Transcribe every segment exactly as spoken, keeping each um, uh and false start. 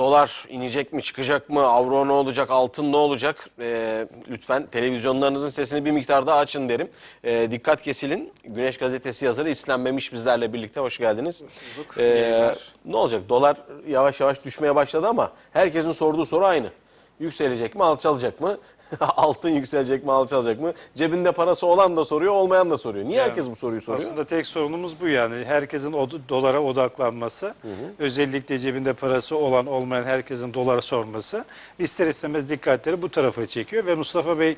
dolar inecek mi, çıkacak mı, avro ne olacak, altın ne olacak? E, lütfen televizyonlarınızın sesini bir miktar daha açın derim. E, dikkat kesilin. Güneş gazetesi yazarı İslam Memiş bizlerle birlikte. Hoş geldiniz. E, ne olacak? Dolar yavaş yavaş düşmeye başladı ama herkesin sorduğu soru aynı. Yükselecek mi, alçalacak mı? Altın yükselecek mi, alçalacak mı? Cebinde parası olan da soruyor, olmayan da soruyor. Niye yani, herkes bu soruyu soruyor? Aslında tek sorunumuz bu yani. Herkesin o dolara odaklanması, hı hı. özellikle cebinde parası olan olmayan herkesin dolara sorması ister istemez dikkatleri bu tarafa çekiyor. Ve Mustafa Bey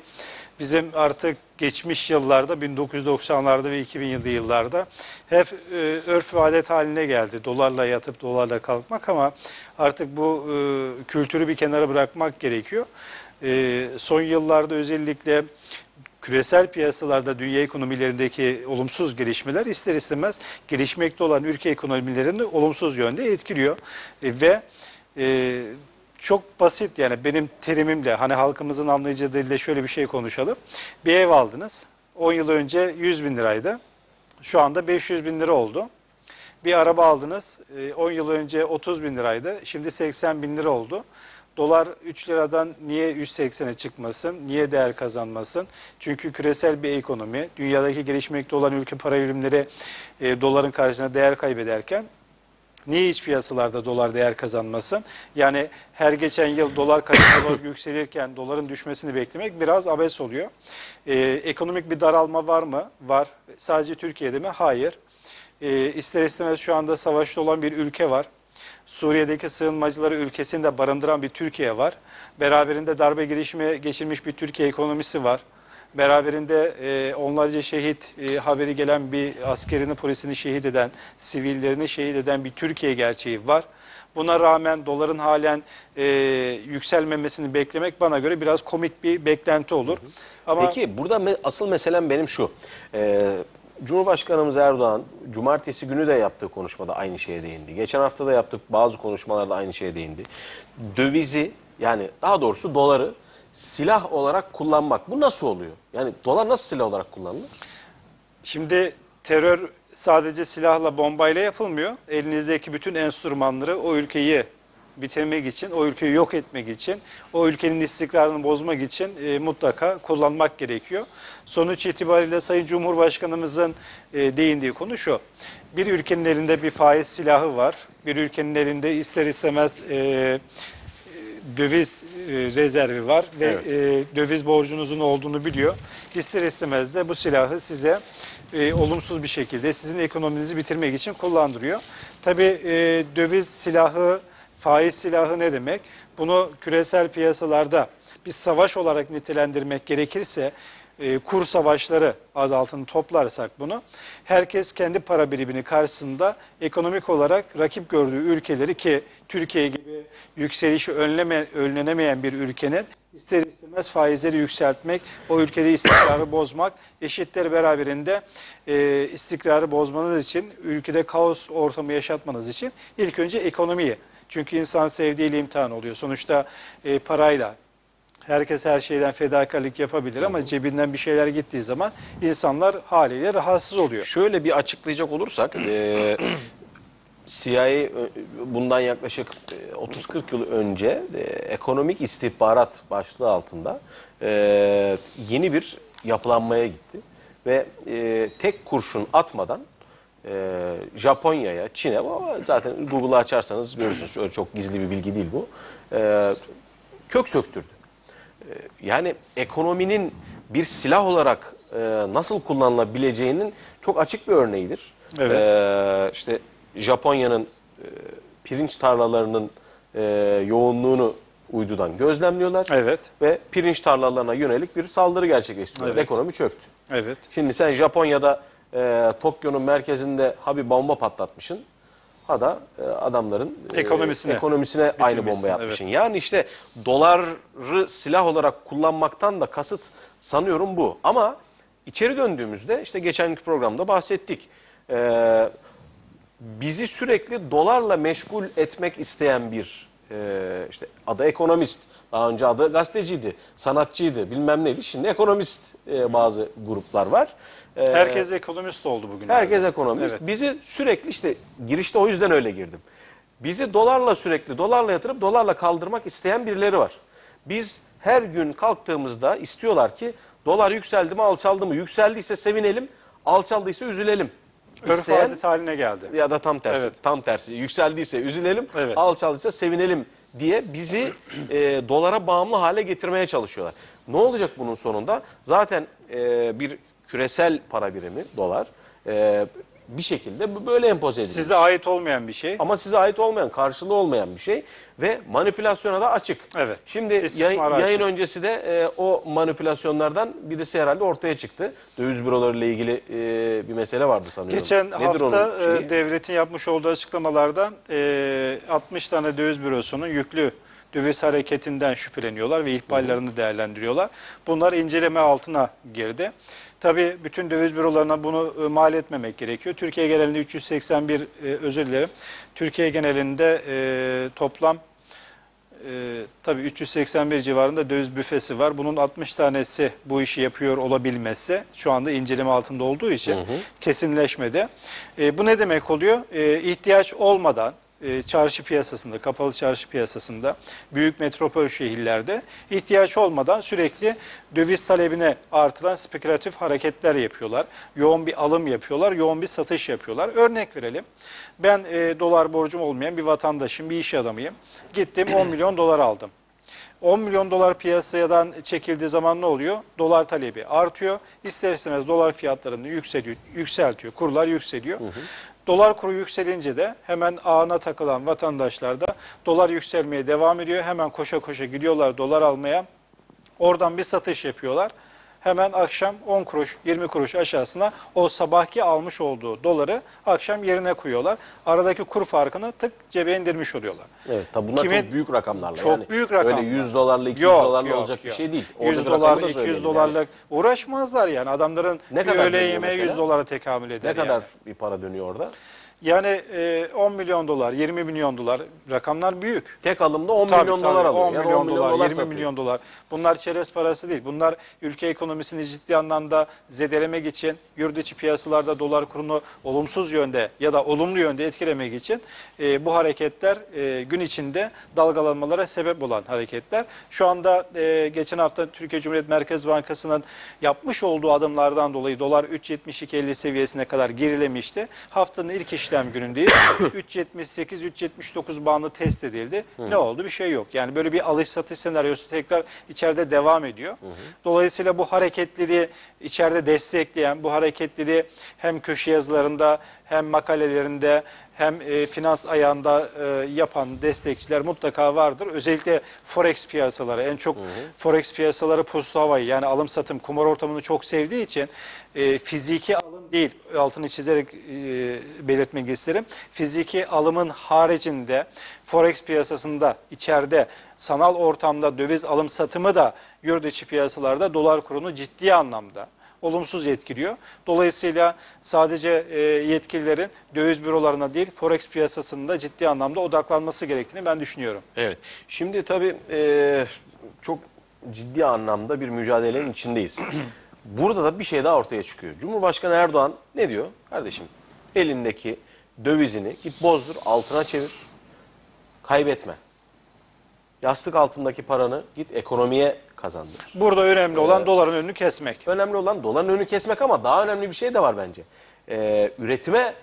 bizim artık geçmiş yıllarda bin dokuz yüz doksanlarda ve iki bin yıllarda hep e, örf ve adet haline geldi. Dolarla yatıp dolarla kalkmak ama artık bu e, kültürü bir kenara bırakmak gerekiyor. E, son yıllarda özellikle küresel piyasalarda dünya ekonomilerindeki olumsuz gelişmeler ister istemez gelişmekte olan ülke ekonomilerini olumsuz yönde etkiliyor. E, ve e, çok basit yani benim terimimle hani halkımızın anlayacağı diliyle şöyle bir şey konuşalım. Bir ev aldınız on yıl önce yüz bin liraydı, şu anda beş yüz bin lira oldu. Bir araba aldınız on yıl önce otuz bin liraydı, şimdi seksen bin lira oldu. Dolar üç liradan niye yüz seksene çıkmasın, niye değer kazanmasın? Çünkü küresel bir ekonomi, dünyadaki gelişmekte olan ülke para birimleri e, doların karşısında değer kaybederken niye iç piyasalarda dolar değer kazanmasın? Yani her geçen yıl dolar karşılığı yükselirken doların düşmesini beklemek biraz abes oluyor. Ee, ekonomik bir daralma var mı? Var. Sadece Türkiye'de mi? Hayır. Ee, ister istemez şu anda savaşta olan bir ülke var. Suriye'deki sığınmacıları ülkesini de barındıran bir Türkiye var. Beraberinde darbe girişimi geçirmiş bir Türkiye ekonomisi var. Beraberinde e, onlarca şehit e, haberi gelen bir askerini, polisini şehit eden, sivillerini şehit eden bir Türkiye gerçeği var. Buna rağmen doların halen e, yükselmemesini beklemek bana göre biraz komik bir beklenti olur. Ama... Peki burada me- asıl meselem benim şu. Ee, Cumhurbaşkanımız Erdoğan cumartesi günü de yaptığı konuşmada aynı şeye değindi. Geçen hafta da yaptık, bazı konuşmalarda aynı şeye değindi. Dövizi, yani daha doğrusu doları silah olarak kullanmak. Bu nasıl oluyor? Yani dolar nasıl silah olarak kullanılır? Şimdi terör sadece silahla, bombayla yapılmıyor. Elinizdeki bütün enstrümanları o ülkeyi bitirmek için, o ülkeyi yok etmek için, o ülkenin istikrarını bozmak için e, mutlaka kullanmak gerekiyor. Sonuç itibariyle Sayın Cumhurbaşkanımızın e, değindiği konu şu. Bir ülkenin elinde bir faiz silahı var. Bir ülkenin elinde ister istemez... E, döviz rezervi var ve evet. döviz borcunuzun olduğunu biliyor. İster istemez de bu silahı size olumsuz bir şekilde sizin ekonominizi bitirmek için kullandırıyor. Tabii döviz silahı, faiz silahı ne demek? Bunu küresel piyasalarda bir savaş olarak nitelendirmek gerekirse, kur savaşları adı altını toplarsak bunu, herkes kendi para birimini karşısında ekonomik olarak rakip gördüğü ülkeleri, ki Türkiye gibi yükselişi önleme, önlenemeyen bir ülkenin ister istemez faizleri yükseltmek, o ülkede istikrarı bozmak, eşitleri beraberinde e, istikrarı bozmanız için, ülkede kaos ortamı yaşatmanız için ilk önce ekonomiyi, çünkü insan sevdiğiyle imtihan oluyor sonuçta e, parayla. Herkes her şeyden fedakarlık yapabilir ama cebinden bir şeyler gittiği zaman insanlar haliyle rahatsız oluyor. Şöyle bir açıklayacak olursak, e, C I A bundan yaklaşık otuz kırk yıl önce e, ekonomik istihbarat başlığı altında e, yeni bir yapılanmaya gitti. Ve e, tek kurşun atmadan e, Japonya'ya, Çin'e, zaten Google'ı açarsanız görürsünüz, öyle çok gizli bir bilgi değil bu, e, kök söktürdü. Yani ekonominin bir silah olarak e, nasıl kullanılabileceğinin çok açık bir örneğidir. Evet. E, işte Japonya'nın e, pirinç tarlalarının e, yoğunluğunu uydudan gözlemliyorlar. Evet. Ve pirinç tarlalarına yönelik bir saldırı gerçekleştiriyorlar. Evet. Ekonomi çöktü. Evet. Şimdi sen Japonya'da e, Tokyo'nun merkezinde ha bir bomba patlatmışsın, ha da adamların ekonomisine, ekonomisine aynı bomba yapmışsın. Evet. Yani işte doları silah olarak kullanmaktan da kasıt sanıyorum bu. Ama içeri döndüğümüzde işte geçenki programda bahsettik. Ee, bizi sürekli dolarla meşgul etmek isteyen bir e, işte adı ekonomist. Daha önce adı gazeteciydi, sanatçıydı, bilmem neydi. Şimdi ekonomist e, bazı gruplar var. Herkes ekonomist oldu bugün. Herkes ekonomist. Evet. Bizi sürekli, işte girişte o yüzden öyle girdim. Bizi dolarla sürekli dolarla yatırıp dolarla kaldırmak isteyen birileri var. Biz her gün kalktığımızda istiyorlar ki dolar yükseldi mi alçaldı mı? Yükseldiyse sevinelim, alçaldıysa üzülelim. Örf adet haline geldi. Ya da tam tersi. Evet. Tam tersi. Yükseldiyse üzülelim, evet, alçaldıysa sevinelim diye bizi e, dolara bağımlı hale getirmeye çalışıyorlar. Ne olacak bunun sonunda? Zaten e, bir küresel para birimi dolar e, bir şekilde böyle empoze edilmiş. Size ait olmayan bir şey. Ama size ait olmayan, karşılığı olmayan bir şey ve manipülasyona da açık. Evet. Şimdi yayın, yayın öncesi de e, o manipülasyonlardan birisi herhalde ortaya çıktı. Döviz bürolarıyla ilgili e, bir mesele vardı sanıyorum. Geçen Nedir hafta e, devletin yapmış olduğu açıklamalarda e, altmış tane döviz bürosunun yüklü döviz hareketinden şüpheleniyorlar ve ihbarlarını Hı. değerlendiriyorlar. Bunlar inceleme altına girdi. Tabii bütün döviz bürolarına bunu mal etmemek gerekiyor. Türkiye genelinde üç yüz seksen bir özür dilerim. Türkiye genelinde e, toplam e, tabii üç yüz seksen bir civarında döviz büfesi var. Bunun altmış tanesi bu işi yapıyor olabilmesi şu anda inceleme altında olduğu için hı hı. kesinleşmedi. E, bu ne demek oluyor? E, ihtiyaç olmadan çarşı piyasasında, kapalı çarşı piyasasında, büyük metropol şehirlerde ihtiyaç olmadan sürekli döviz talebine artılan spekülatif hareketler yapıyorlar. Yoğun bir alım yapıyorlar, yoğun bir satış yapıyorlar. Örnek verelim. Ben e, dolar borcum olmayan bir vatandaşım, bir iş adamıyım. Gittim on milyon dolar aldım. on milyon dolar piyasadan çekildiği zaman ne oluyor? Dolar talebi artıyor. İster istemez dolar fiyatlarını yükseliyor, yükseltiyor. Kurlar yükseliyor. Hı hı. Dolar kuru yükselince de hemen ağına takılan vatandaşlar da dolar yükselmeye devam ediyor. Hemen koşa koşa gidiyorlar dolar almaya. Oradan bir satış yapıyorlar. Hemen akşam on kuruş, yirmi kuruş aşağısına o sabahki almış olduğu doları akşam yerine koyuyorlar. Aradaki kur farkını tık cebe indirmiş oluyorlar. Evet, tabi bunlar Kimin, çok büyük rakamlarla. Çok yani, büyük rakamlar. Öyle yüz dolarla, iki yüz yok, dolarla yok, olacak yok. bir şey değil. Orada yüz dolarla, iki yüz dolarla yani. Uğraşmazlar yani. Adamların ne bir öğle yemeği yüz dolara tekamül eder. Ne kadar yani. bir para dönüyor orada? Yani on milyon dolar, yirmi milyon dolar rakamlar büyük. Tek alımda on tabii, milyon tabii, dolar alıyor. on milyon, yani on milyon dolar, dolar, yirmi milyon dolar. Bunlar çerez parası değil. Bunlar ülke ekonomisini ciddi anlamda zedelemek için, yurt içi piyasalarda dolar kurunu olumsuz yönde ya da olumlu yönde etkilemek için e, bu hareketler e, gün içinde dalgalanmalara sebep olan hareketler. Şu anda e, geçen hafta Türkiye Cumhuriyet Merkez Bankası'nın yapmış olduğu adımlardan dolayı dolar üç yetmiş iki elli seviyesine kadar gerilemişti. Haftanın ilk işlemi günündeyiz. üç yetmiş sekiz üç yetmiş dokuz bandı test edildi. Hı. Ne oldu? Bir şey yok. Yani böyle bir alış satış senaryosu tekrar içeride devam ediyor. Hı hı. Dolayısıyla bu hareketliliği içeride destekleyen, bu hareketliliği hem köşe yazılarında hem makalelerinde hem e, finans ayağında e, yapan destekçiler mutlaka vardır. Özellikle forex piyasaları, en çok hı hı. forex piyasaları puslu havayı yani alım satım kumar ortamını çok sevdiği için e, fiziki alım değil, altını çizerek e, belirtmek isterim. Fiziki alımın haricinde forex piyasasında içeride sanal ortamda döviz alım satımı da yurt içi piyasalarda dolar kurunu ciddi anlamda olumsuz etkiliyor. Dolayısıyla sadece e, yetkililerin döviz bürolarına değil, forex piyasasında ciddi anlamda odaklanması gerektiğini ben düşünüyorum. Evet. Şimdi tabii e, çok ciddi anlamda bir mücadelenin içindeyiz. Burada da bir şey daha ortaya çıkıyor. Cumhurbaşkanı Erdoğan ne diyor? Kardeşim elindeki dövizini git bozdur, altına çevir, kaybetme. Yastık altındaki paranı git ekonomiye kazandır. Burada önemli olan ee, doların önünü kesmek. Önemli olan doların önünü kesmek ama daha önemli bir şey de var bence. Ee, üretime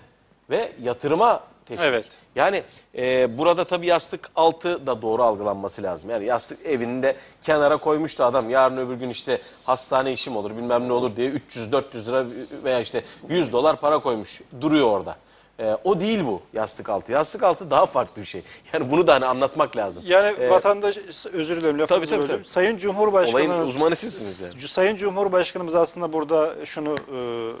ve yatırıma teşvik. Evet. Yani e, burada tabii yastık altı da doğru algılanması lazım. Yani yastık evinde kenara koymuş da adam yarın öbür gün işte hastane işim olur bilmem ne olur diye üç yüz dört yüz lira veya işte yüz dolar para koymuş duruyor orada. O değil bu yastık altı. Yastık altı daha farklı bir şey. Yani bunu da hani anlatmak lazım. Yani ee, vatandaş, özür dilerim lafınızı tabii, tabii, tabii. Sayın Cumhurbaşkanımız, olayın uzmanı sizsiniz yani. Sayın Cumhurbaşkanımız aslında burada şunu e,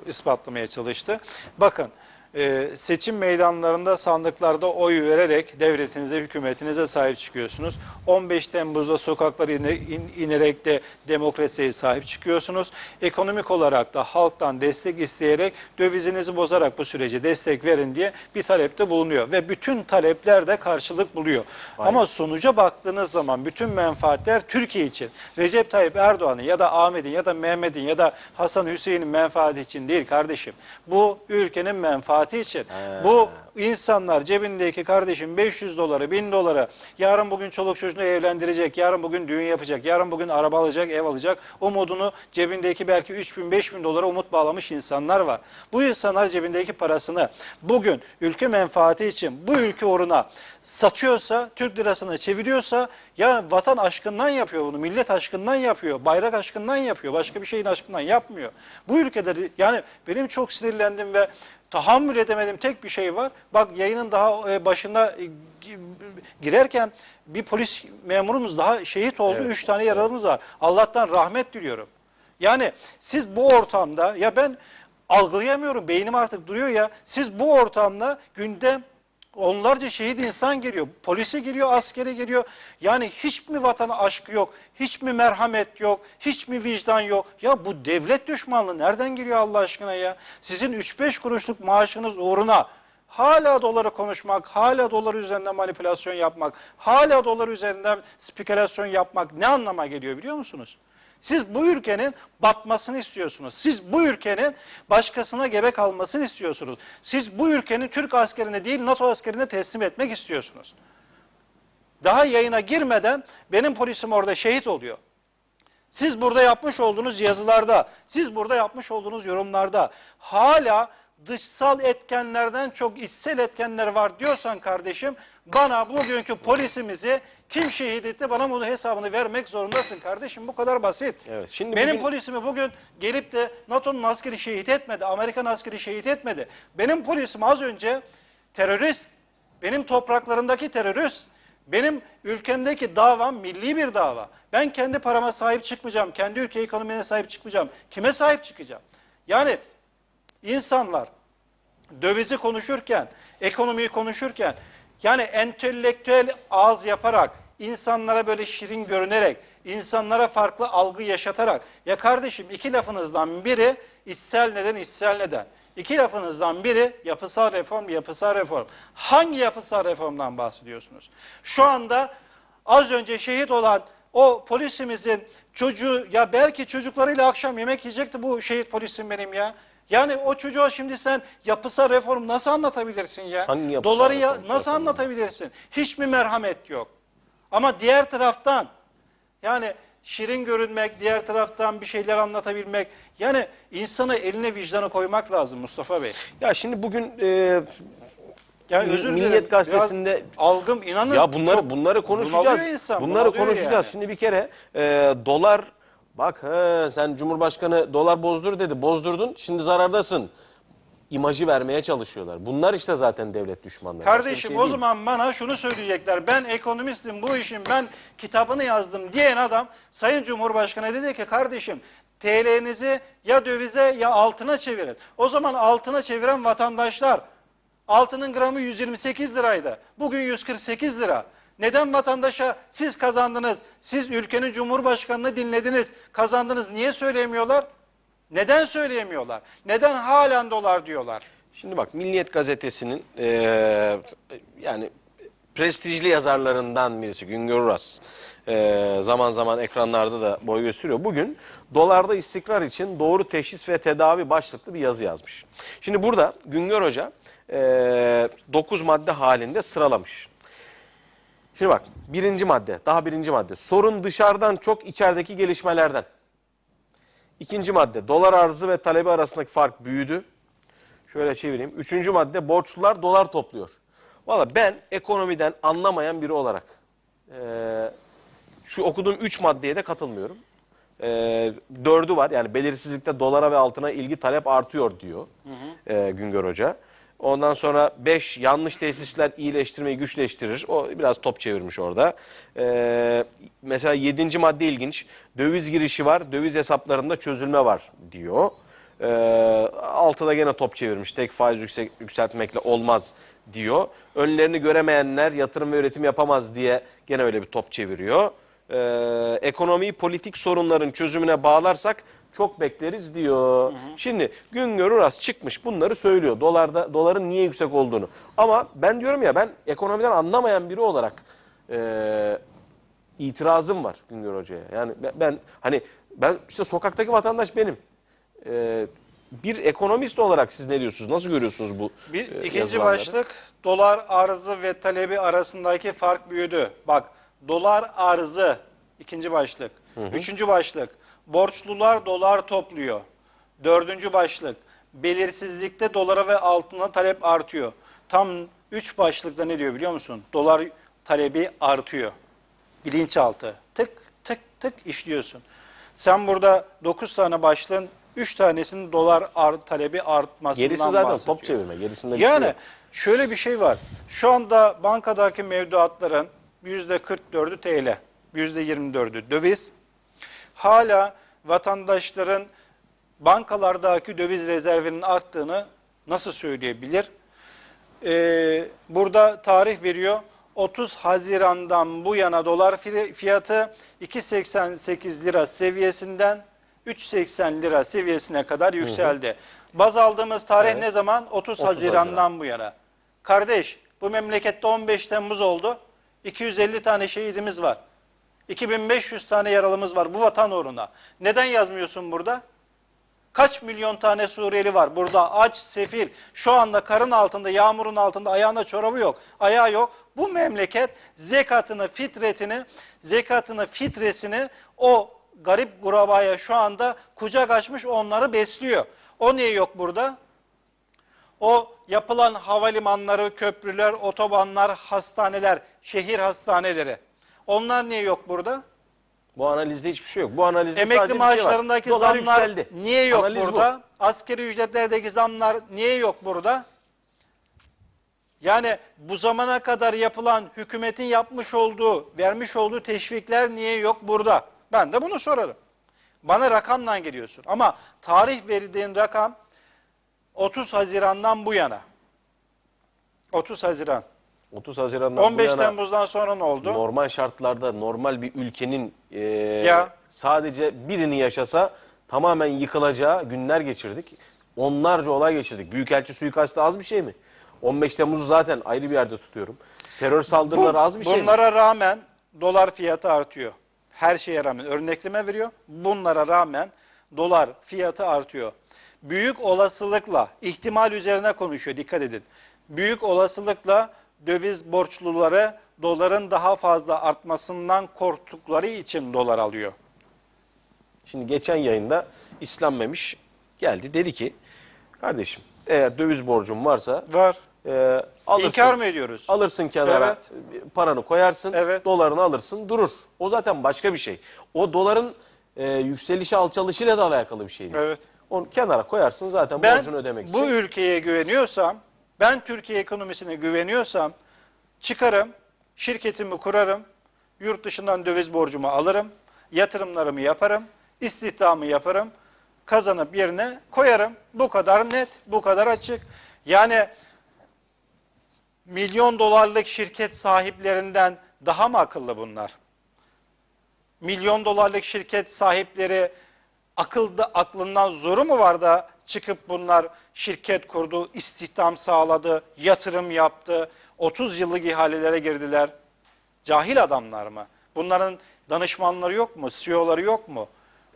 ispatlamaya çalıştı. Bakın e, seçim meydanlarında sandıklarda oy vererek devletinize, hükümetinize sahip çıkıyorsunuz. on beş Temmuz'da sokaklara ine, in, inerek de demokrasiye sahip çıkıyorsunuz. Ekonomik olarak da halktan destek isteyerek, dövizinizi bozarak bu sürece destek verin diye bir talepte bulunuyor. Ve bütün talepler de karşılık buluyor. Aynen. Ama sonuca baktığınız zaman bütün menfaatler Türkiye için. Recep Tayyip Erdoğan'ın ya da Ahmet'in ya da Mehmet'in ya da Hasan Hüseyin'in menfaati için değil kardeşim. Bu ülkenin menfaati. saati için. He. Bu insanlar cebindeki kardeşim beş yüz doları, bin doları yarın bugün çoluk çocuğunu evlendirecek, yarın bugün düğün yapacak, yarın bugün araba alacak, ev alacak umudunu cebindeki belki üç bin beş bin dolara umut bağlamış insanlar var. Bu insanlar cebindeki parasını bugün ülke menfaati için bu ülke uğruna satıyorsa, Türk lirasına çeviriyorsa, yani vatan aşkından yapıyor bunu, millet aşkından yapıyor, bayrak aşkından yapıyor, başka bir şeyin aşkından yapmıyor. Bu ülkede yani benim çok sinirlendim ve tahammül edemedim tek bir şey var. Bak yayının daha başında girerken bir polis memurumuz daha şehit oldu. Evet. Üç tane yaralımız var. Allah'tan rahmet diliyorum. Yani siz bu ortamda ya ben algılayamıyorum. Beynim artık duruyor ya. Siz bu ortamda gündem onlarca şehit insan geliyor. Polise geliyor, askere geliyor. Yani hiç mi vatana aşkı yok? Hiç mi merhamet yok? Hiç mi vicdan yok? Ya bu devlet düşmanlığı nereden geliyor Allah aşkına ya? Sizin üç beş kuruşluk maaşınız uğruna hala doları konuşmak, hala doları üzerinden manipülasyon yapmak, hala doları üzerinden spekülasyon yapmak ne anlama geliyor biliyor musunuz? Siz bu ülkenin batmasını istiyorsunuz. Siz bu ülkenin başkasına gebe kalmasını istiyorsunuz. Siz bu ülkenin Türk askerine değil NATO askerine teslim etmek istiyorsunuz. Daha yayına girmeden benim polisim orada şehit oluyor. Siz burada yapmış olduğunuz yazılarda, siz burada yapmış olduğunuz yorumlarda hala dışsal etkenlerden çok içsel etkenler var diyorsan kardeşim, bana bugünkü polisimizi kim şehit etti bana bunun hesabını vermek zorundasın kardeşim, bu kadar basit. Evet, şimdi benim bugün... polisimi bugün gelip de NATO'nun askeri şehit etmedi, Amerikan askeri şehit etmedi. Benim polisim az önce terörist, benim topraklarımdaki terörist. Benim ülkemdeki davam milli bir dava. Ben kendi parama sahip çıkmayacağım, kendi ülke ekonomine sahip çıkmayacağım. Kime sahip çıkacağım? Yani İnsanlar dövizi konuşurken, ekonomiyi konuşurken yani entelektüel ağız yaparak, insanlara böyle şirin görünerek, insanlara farklı algı yaşatarak ya kardeşim iki lafınızdan biri içsel neden içsel neden, iki lafınızdan biri yapısal reform yapısal reform. Hangi yapısal reformdan bahsediyorsunuz? Şu anda az önce şehit olan o polisimizin çocuğu ya belki çocuklarıyla akşam yemek yiyecekti bu şehit polisim benim ya. Yani o çocuğa şimdi sen yapısal reform nasıl anlatabilirsin ya? Doları ya nasıl anlatabilirsin? Hiç mi merhamet yok? Ama diğer taraftan yani şirin görünmek, diğer taraftan bir şeyler anlatabilmek. Yani insana eline vicdanı koymak lazım Mustafa Bey. Ya şimdi bugün... E... Yani özür dilerim, Milliyet gazetesinde algım inanın. Ya bunları bunları konuşacağız. Insan, bunları konuşacağız. Yani. Şimdi bir kere e, dolar bak he, sen Cumhurbaşkanı dolar bozdur dedi. Bozdurdun. Şimdi zarardasın. İmajı vermeye çalışıyorlar. Bunlar işte zaten devlet düşmanları. Kardeşim şey o değil. Zaman bana şunu söyleyecekler. Ben ekonomistim bu işin ben kitabını yazdım diyen adam Sayın Cumhurbaşkanı dedi ki kardeşim T L'nizi ya dövize ya altına çevirin. O zaman altına çeviren vatandaşlar altının gramı yüz yirmi sekiz liraydı. Bugün yüz kırk sekiz lira. Neden vatandaşa siz kazandınız, siz ülkenin cumhurbaşkanını dinlediniz, kazandınız niye söyleyemiyorlar? Neden söyleyemiyorlar? Neden halen dolar diyorlar? Şimdi bak Milliyet gazetesinin ee, yani prestijli yazarlarından birisi Güngör Uras ee, zaman zaman ekranlarda da boy gösteriyor. Bugün dolarda istikrar için doğru teşhis ve tedavi başlıklı bir yazı yazmış. Şimdi burada Güngör Hoca ee, dokuz madde halinde sıralamış. Şimdi bak birinci madde daha birinci madde sorun dışarıdan çok içerideki gelişmelerden. İkinci madde dolar arzı ve talebi arasındaki fark büyüdü. Şöyle çevireyim. Üçüncü madde borçlular dolar topluyor. Valla ben ekonomiden anlamayan biri olarak e, şu okuduğum üç maddeye de katılmıyorum. E, dördü var yani belirsizlikte dolara ve altına ilgi talep artıyor diyor hı hı. E, Güngör Hoca. Ondan sonra beş yanlış tesisler iyileştirmeyi güçleştirir. O biraz top çevirmiş orada. Ee, mesela yedinci madde ilginç. Döviz girişi var, döviz hesaplarında çözülme var diyor. Ee, altıda gene top çevirmiş. Tek faiz yüksek, yükseltmekle olmaz diyor. Önlerini göremeyenler yatırım ve üretim yapamaz diye gene öyle bir top çeviriyor. Ee, ekonomiyi politik sorunların çözümüne bağlarsak çok bekleriz diyor. Hı hı. Şimdi Güngör Uras çıkmış bunları söylüyor. Dolarda, doların niye yüksek olduğunu. Ama ben diyorum ya ben ekonomiden anlamayan biri olarak e, itirazım var Güngör Hoca'ya. Yani ben, ben hani ben işte sokaktaki vatandaş benim. E, bir ekonomist olarak siz ne diyorsunuz? Nasıl görüyorsunuz bu bir, ikinci yazılanları? Başlık, dolar arzı ve talebi arasındaki fark büyüdü. Bak, dolar arzı ikinci başlık. Hı hı. Üçüncü başlık, borçlular dolar topluyor. Dördüncü başlık, belirsizlikte dolara ve altına talep artıyor. Tam üç başlıkta ne diyor biliyor musun? Dolar talebi artıyor. Bilinçaltı. Tık tık tık işliyorsun. Sen burada dokuz tane başlığın üç tanesinin dolar art, talebi artmasından bahsediyor. Gerisi zaten top çevirme. Gerisinde bir yani şey yok. Şöyle bir şey var. Şu anda bankadaki mevduatların yüzde kırk dördü T L, yüzde yirmi dördü döviz. Hala vatandaşların bankalardaki döviz rezervinin arttığını nasıl söyleyebilir? Ee, burada tarih veriyor. otuz Haziran'dan bu yana dolar fiyatı iki seksen sekiz lira seviyesinden üç seksen lira seviyesine kadar yükseldi. Hı hı. Baz aldığımız tarih evet. Ne zaman? otuz Haziran'dan bu yana. Kardeş, bu memlekette on beş Temmuz oldu. iki yüz elli tane şehidimiz var. iki bin beş yüz tane yaralımız var bu vatan uğruna. Neden yazmıyorsun burada? Kaç milyon tane Suriyeli var burada, aç, sefil, şu anda karın altında, yağmurun altında, ayağında çorabı yok, ayağı yok. Bu memleket zekatını, fitretini, zekatını, fitresini o garip gurabaya şu anda kucak açmış, onları besliyor. O niye yok burada? O yapılan havalimanları, köprüler, otobanlar, hastaneler, şehir hastaneleri. Onlar niye yok burada? Bu analizde hiçbir şey yok. Bu analizde emekli sadece maaşlarındaki şey zamlar yükseldi. Niye yok analiz burada? Bu. Askeri ücretlerdeki zamlar niye yok burada? Yani bu zamana kadar yapılan hükümetin yapmış olduğu, vermiş olduğu teşvikler niye yok burada? Ben de bunu sorarım. Bana rakamla geliyorsun. Ama tarih verdiğin rakam otuz Haziran'dan bu yana. otuz Haziran. otuz Haziran'dan on beş Temmuz'dan sonra ne oldu? Normal şartlarda normal bir ülkenin e, ya. sadece birini yaşasa tamamen yıkılacağı günler geçirdik. Onlarca olay geçirdik. Büyükelçi suikastı az bir şey mi? on beş Temmuz'u zaten ayrı bir yerde tutuyorum. Terör saldırıları bu, az bir şey mi? Bunlara rağmen dolar fiyatı artıyor. Her şeye rağmen örnekleme veriyor. Bunlara rağmen dolar fiyatı artıyor. Büyük olasılıkla, ihtimal üzerine konuşuyor, dikkat edin. Büyük olasılıkla döviz borçluları doların daha fazla artmasından korktukları için dolar alıyor. Şimdi geçen yayında İslam Memiş geldi, dedi ki kardeşim eğer döviz borcun varsa var. E, alırsın, İnkar mı ediyoruz? Alırsın kenara, evet. Paranı koyarsın, evet. Dolarını alırsın, durur. O zaten başka bir şey. O doların e, yükselişi alçalışıyla da alakalı bir şey değil. Evet. Onu kenara koyarsın zaten ben, borcunu ödemek için. Ben bu ülkeye güveniyorsam, ben Türkiye ekonomisine güveniyorsam çıkarım, şirketimi kurarım, yurt dışından döviz borcumu alırım, yatırımlarımı yaparım, istihdamı yaparım, kazanıp yerine koyarım. Bu kadar net, bu kadar açık. Yani milyon dolarlık şirket sahiplerinden daha mı akıllı bunlar? Milyon dolarlık şirket sahipleri akılda, aklından zoru mu var da çıkıp bunlar şirket kurdu, istihdam sağladı, yatırım yaptı, otuz yıllık ihalelere girdiler. Cahil adamlar mı? Bunların danışmanları yok mu? C E O'ları yok mu?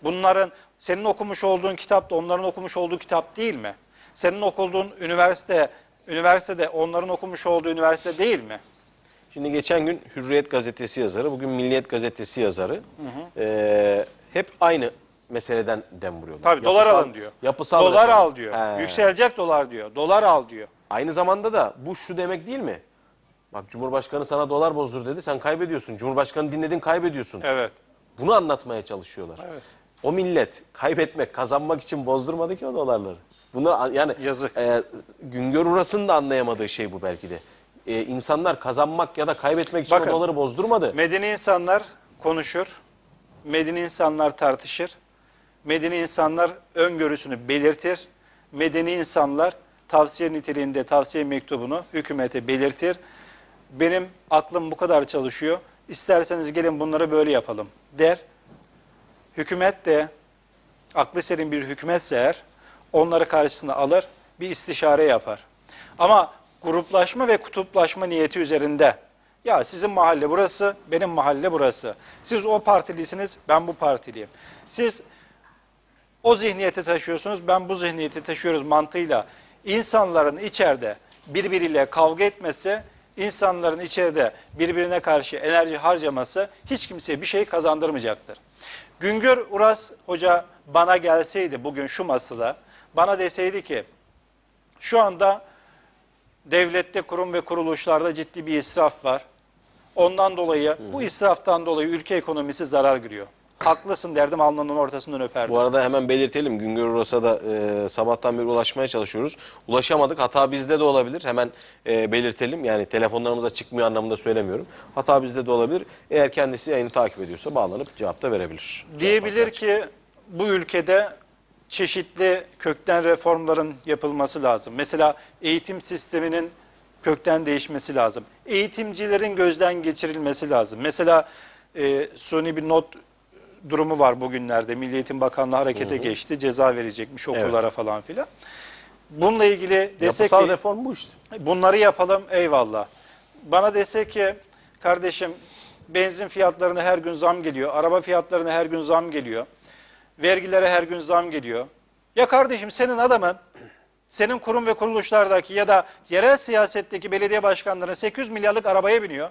Bunların, senin okumuş olduğun kitap da onların okumuş olduğu kitap değil mi? Senin okuduğun üniversite, üniversitede onların okumuş olduğu üniversite değil mi? Şimdi geçen gün Hürriyet gazetesi yazarı, bugün Milliyet gazetesi yazarı hı hı. E, hep aynı meseleden dem vuruyorlar. Tabii yapısal, dolar alın diyor. Yapısal dolar reform. Al diyor. He. Yükselecek dolar diyor. Dolar al diyor. Aynı zamanda da bu şu demek değil mi? Bak Cumhurbaşkanı sana dolar bozdur dedi, sen kaybediyorsun. Cumhurbaşkanı dinledin, kaybediyorsun. Evet. Bunu anlatmaya çalışıyorlar. Evet. O millet kaybetmek, kazanmak için bozdurmadı ki o dolarları. Bunlar yani yazık. E, Güngör Uras'ın da anlayamadığı şey bu belki de. E, insanlar kazanmak ya da kaybetmek için bakın, o doları bozdurmadı. Medeni insanlar konuşur. Medeni insanlar tartışır. Medeni insanlar öngörüsünü belirtir. Medeni insanlar tavsiye niteliğinde tavsiye mektubunu hükümete belirtir. Benim aklım bu kadar çalışıyor. İsterseniz gelin bunları böyle yapalım der. Hükümet de aklı selim bir hükümetse eğer onları karşısına alır bir istişare yapar. Ama gruplaşma ve kutuplaşma niyeti üzerinde. Ya sizin mahalle burası, benim mahalle burası. Siz o partilisiniz, ben bu partiliyim. Siz... o zihniyeti taşıyorsunuz, ben bu zihniyeti taşıyoruz mantığıyla insanların içeride birbiriyle kavga etmesi, insanların içeride birbirine karşı enerji harcaması hiç kimseye bir şey kazandırmayacaktır. Güngör Uras Hoca bana gelseydi bugün şu masada, bana deseydi ki şu anda devlette, kurum ve kuruluşlarda ciddi bir israf var. Ondan dolayı, bu israftan dolayı ülke ekonomisi zarar görüyor. Haklısın derdim, alnının ortasından öperdim. Bu arada hemen belirtelim, Güngör Uras'a da e, sabahtan beri ulaşmaya çalışıyoruz. Ulaşamadık, hata bizde de olabilir. Hemen e, belirtelim, yani telefonlarımıza çıkmıyor anlamında söylemiyorum. Hata bizde de olabilir. Eğer kendisi yayını takip ediyorsa bağlanıp cevap da verebilir. Diyebilir ki bu ülkede çeşitli kökten reformların yapılması lazım. Mesela eğitim sisteminin kökten değişmesi lazım. Eğitimcilerin gözden geçirilmesi lazım. Mesela e, suni bir not durumu var bugünlerde. Milli Eğitim Bakanlığı harekete Hı -hı. geçti. Ceza verecekmiş okullara evet. falan filan. Bununla ilgili desek yapısal ki, reform bu işte. Bunları yapalım, eyvallah. Bana desek ki kardeşim benzin fiyatlarına her gün zam geliyor. Araba fiyatlarına her gün zam geliyor. Vergilere her gün zam geliyor. Ya kardeşim senin adamın, senin kurum ve kuruluşlardaki ya da yerel siyasetteki belediye başkanları sekiz yüz milyarlık arabaya biniyor.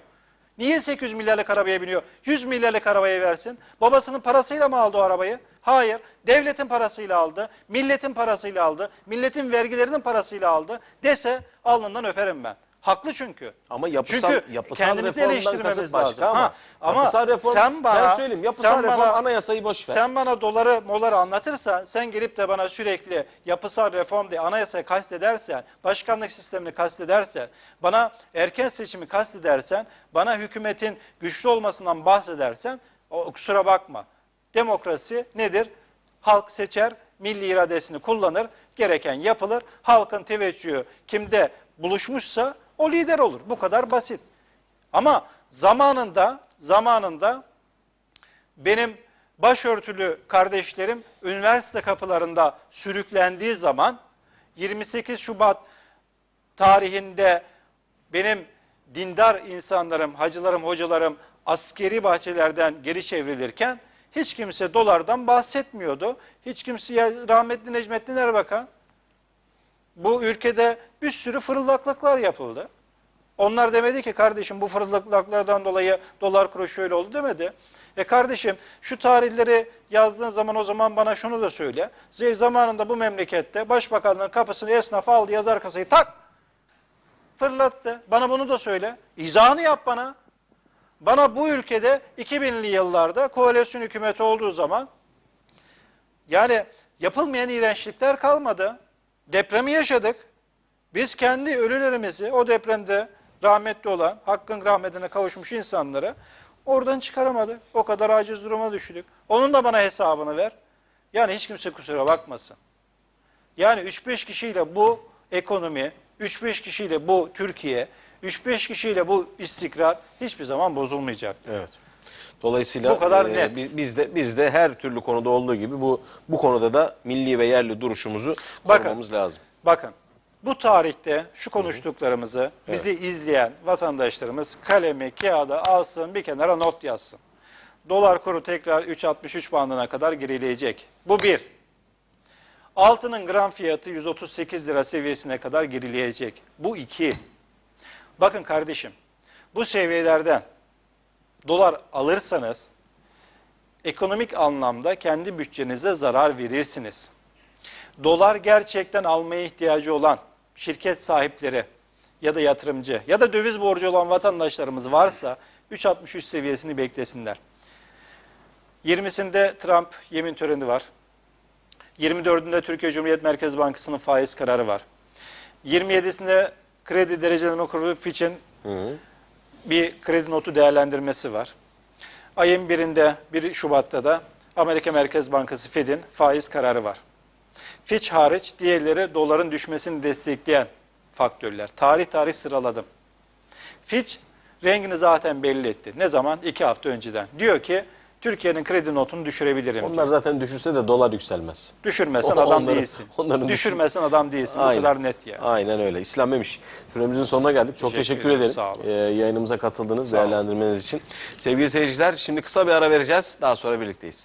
Niye sekiz yüz milyarlık arabaya biniyor? yüz milyarlık arabaya versin. Babasının parasıyla mı aldı o arabayı? Hayır. Devletin parasıyla aldı. Milletin parasıyla aldı. Milletin vergilerinin parasıyla aldı. Dese alnından öperim ben. Haklı çünkü. Ama yapısal, çünkü yapısal kendimizi eleştirmemiz lazım. Ama, ha, ama yapısal reform, sen bana, ben söyleyeyim yapısal sen reform bana, anayasayı boş ver. Sen bana doları moları anlatırsan, sen gelip de bana sürekli yapısal reform diye anayasayı kastedersen, başkanlık sistemini kastedersen, bana erken seçimi kastedersen, bana hükümetin güçlü olmasından bahsedersen, o, kusura bakma. Demokrasi nedir? Halk seçer, milli iradesini kullanır, gereken yapılır. Halkın teveccühü kimde buluşmuşsa o lider olur. Bu kadar basit. Ama zamanında zamanında benim başörtülü kardeşlerim üniversite kapılarında sürüklendiği zaman yirmi sekiz Şubat tarihinde benim dindar insanlarım, hacılarım, hocalarım askeri bahçelerden geri çevrilirken hiç kimse dolardan bahsetmiyordu. Hiç kimse, rahmetli Necmettin Erbakan, bu ülkede bir sürü fırıldaklıklar yapıldı. Onlar demedi ki kardeşim bu fırıldaklıklardan dolayı dolar kuru şöyle oldu demedi. E kardeşim şu tarihleri yazdığın zaman o zaman bana şunu da söyle. Zamanında bu memlekette başbakanlığın kapısını esnaf aldı, yazar kasayı tak fırlattı. Bana bunu da söyle. İzahını yap bana. Bana bu ülkede iki binli yıllarda koalisyon hükümeti olduğu zaman yani yapılmayan iğrençlikler kalmadı. Depremi yaşadık. Biz kendi ölülerimizi, o depremde rahmetli olan, hakkın rahmetine kavuşmuş insanları oradan çıkaramadık. O kadar aciz duruma düştük. Onun da bana hesabını ver. Yani hiç kimse kusura bakmasın. Yani üç beş kişiyle bu ekonomi, üç beş kişiyle bu Türkiye, üç beş kişiyle bu istikrar hiçbir zaman bozulmayacak. Evet. Dolayısıyla bu kadar e, biz de biz de her türlü konuda olduğu gibi bu bu konuda da milli ve yerli duruşumuzu korumamız lazım. Bakın bu tarihte şu konuştuklarımızı Hı-hı. bizi evet. izleyen vatandaşlarımız kalemi kağıda alsın, bir kenara not yazsın. Dolar kuru tekrar üç altmış üç bandına kadar gerileyecek. Bu bir. Altının gram fiyatı yüz otuz sekiz lira seviyesine kadar gerileyecek. Bu iki. Bakın kardeşim bu seviyelerden dolar alırsanız ekonomik anlamda kendi bütçenize zarar verirsiniz. Dolar gerçekten almaya ihtiyacı olan şirket sahipleri ya da yatırımcı ya da döviz borcu olan vatandaşlarımız varsa üç altmış üç seviyesini beklesinler. yirmisinde Trump yemin töreni var. yirmi dördünde Türkiye Cumhuriyet Merkez Bankası'nın faiz kararı var. yirmi yedisinde kredi derecelendirme kurulu Fitch'in bir kredi notu değerlendirmesi var. Ayın birinde, bir Şubat'ta da Amerika Merkez Bankası Fed'in faiz kararı var. Fitch hariç diğerleri doların düşmesini destekleyen faktörler. Tarih tarih sıraladım. Fitch rengini zaten belli etti. Ne zaman? İki hafta önceden. Diyor ki Türkiye'nin kredi notunu düşürebilirim. Onlar diyor. Zaten düşürse de dolar yükselmez. Düşürmesen o, adam onların, değilsin. Onların Düşürmesen düşün... adam değilsin. Aynen. O kadar net yani. Aynen öyle. İslam Memiş. Süremizin sonuna geldik. Çok teşekkür, teşekkür ederim. Sağ olun. Ee, yayınımıza katıldınız, değerlendirmeniz için. Sevgili seyirciler, şimdi kısa bir ara vereceğiz. Daha sonra birlikteyiz.